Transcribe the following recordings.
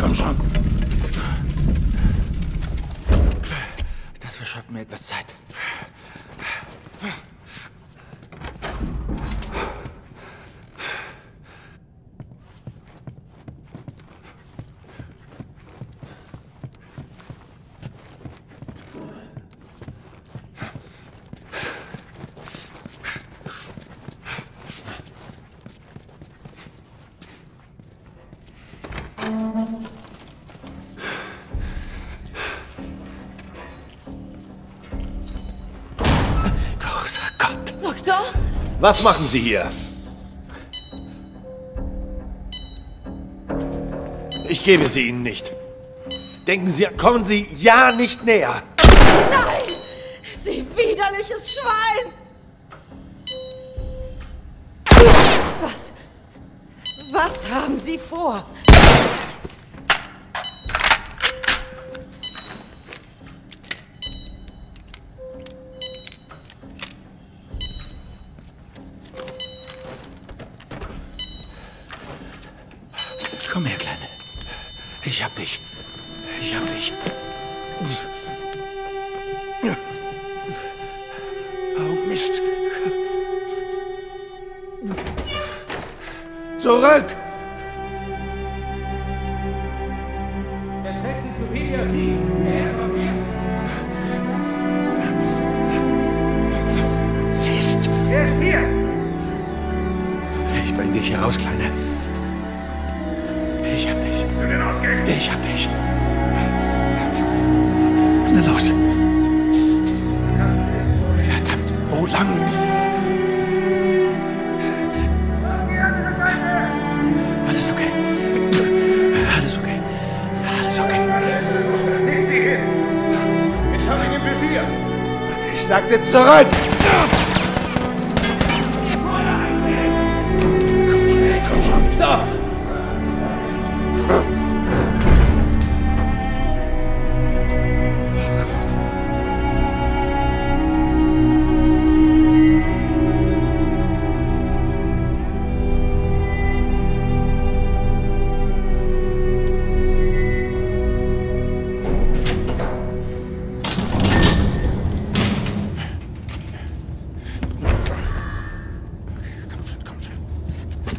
Komm schon. Das verschafft mir etwas Zeit. Was machen Sie hier? Ich gebe sie Ihnen nicht. Denken Sie, kommen Sie ja nicht näher. Nein! Sie widerliches Schwein! Was? Was haben Sie vor? Komm her, Kleine. Ich hab dich. Ich hab dich. Oh, Mist. Zurück! Mist. Ich bring dich hier raus, Kleine. Ich hab dich. Ich hab dich. Na los. Verdammt, wo lang? Alles okay. Alles okay. Alles okay. Ich hab ihn im Visier. Ich sagte zurück. Komm schon, da.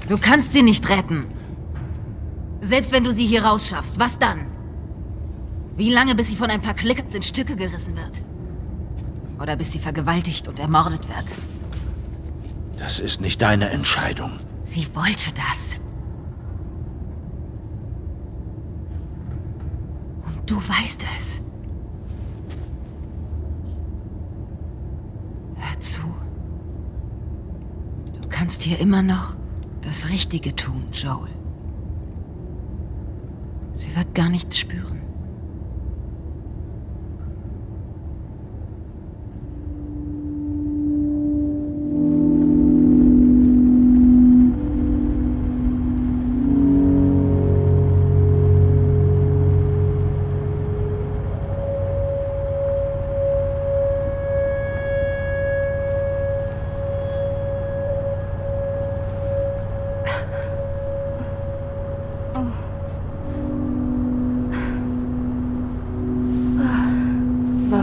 Du kannst sie nicht retten. Selbst wenn du sie hier rausschaffst, was dann? Wie lange, bis sie von ein paar Klicken in Stücke gerissen wird? Oder bis sie vergewaltigt und ermordet wird? Das ist nicht deine Entscheidung. Sie wollte das. Und du weißt es. Hör zu. Du kannst hier immer noch das Richtige tun, Joel. Sie wird gar nichts spüren.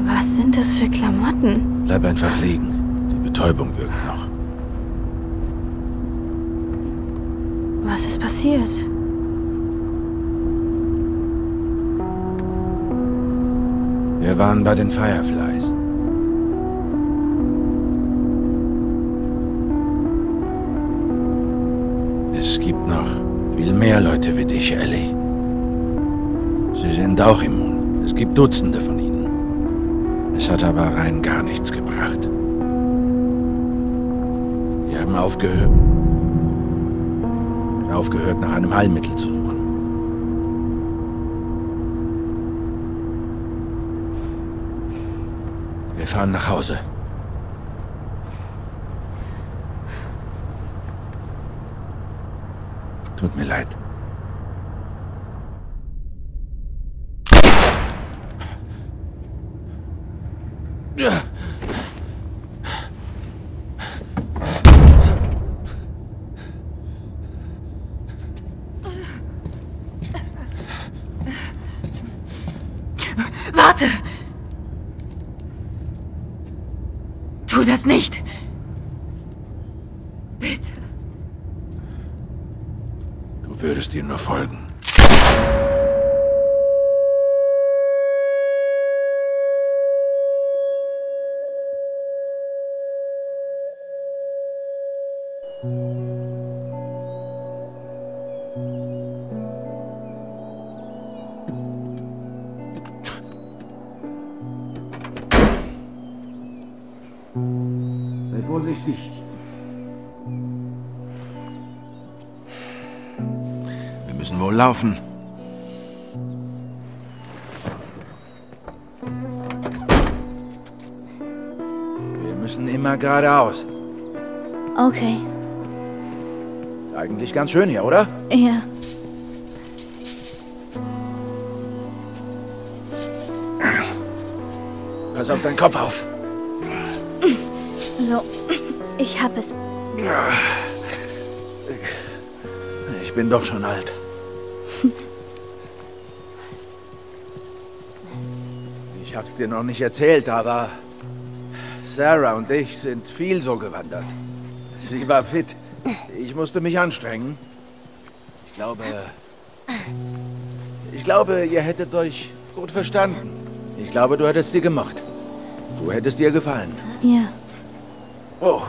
Was sind das für Klamotten? Bleib einfach liegen. Die Betäubung wirkt noch. Was ist passiert? Wir waren bei den Fireflies. Es gibt noch viel mehr Leute wie dich, Ellie. Sie sind auch immun. Es gibt Dutzende von ihnen. Es hat aber rein gar nichts gebracht. Sie haben aufgehört, nach einem Heilmittel zu suchen. Wir fahren nach Hause. Tut mir leid. Warte! Tu das nicht! Bitte. Du würdest ihm nur folgen. Laufen. Wir müssen immer geradeaus. Okay. Eigentlich ganz schön hier, oder? Ja. Pass auf deinen Kopf auf. So, ich hab es. Ich bin doch schon alt. Ich hab's dir noch nicht erzählt, aber Sarah und ich sind viel so gewandert. Sie war fit. Ich musste mich anstrengen. Ich glaube, ihr hättet euch gut verstanden. Ich glaube, du hättest sie gemocht. Du hättest ihr gefallen. Ja. Oh.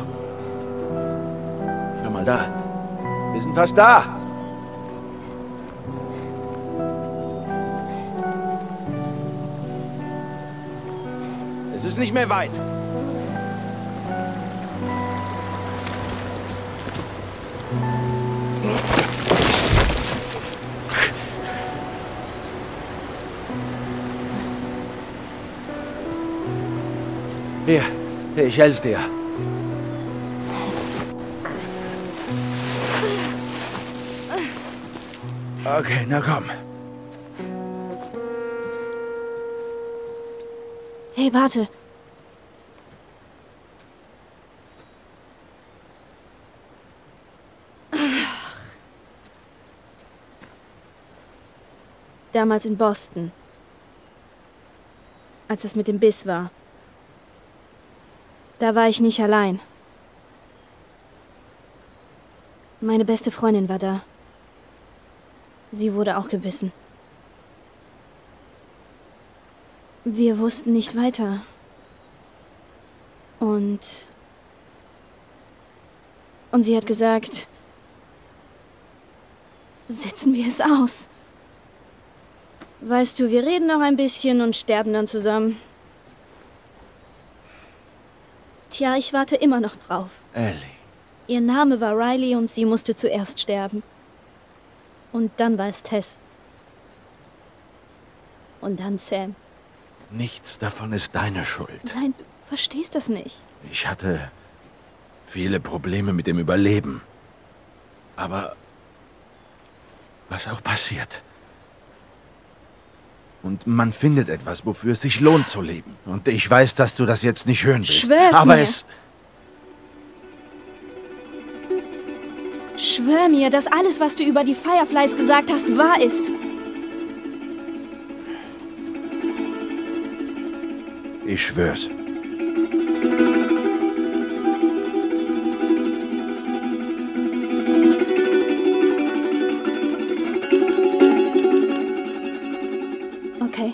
Schau mal da. Wir sind fast da. Es ist nicht mehr weit. Hier, ich helfe dir. Okay, na komm. Hey, warte. Damals in Boston, als das mit dem Biss war. Da war ich nicht allein. Meine beste Freundin war da. Sie wurde auch gebissen. Wir wussten nicht weiter. Und sie hat gesagt, sitzen wir es aus. Weißt du, wir reden noch ein bisschen und sterben dann zusammen. Tja, ich warte immer noch drauf. Ellie. Ihr Name war Riley und sie musste zuerst sterben. Und dann war es Tess. Und dann Sam. Nichts davon ist deine Schuld. Nein, du verstehst das nicht. Ich hatte viele Probleme mit dem Überleben. Aber was auch passiert. Und man findet etwas, wofür es sich lohnt zu leben. Und ich weiß, dass du das jetzt nicht hören willst. Schwör's mir. Aber es... Schwör mir, dass alles, was du über die Fireflies gesagt hast, wahr ist. Ich schwör's. Okay.